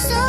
so